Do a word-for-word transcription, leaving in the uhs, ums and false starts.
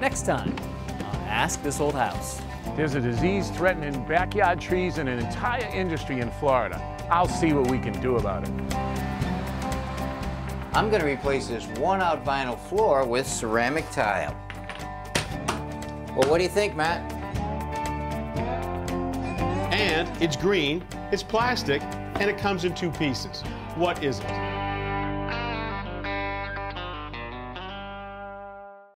next time on Ask This Old House. There's a disease threatening backyard trees and an entire industry in Florida. I'll see what we can do about it. I'm going to replace this worn-out vinyl floor with ceramic tile. Well, what do you think, Matt? And it's green, it's plastic, and it comes in two pieces. What is it?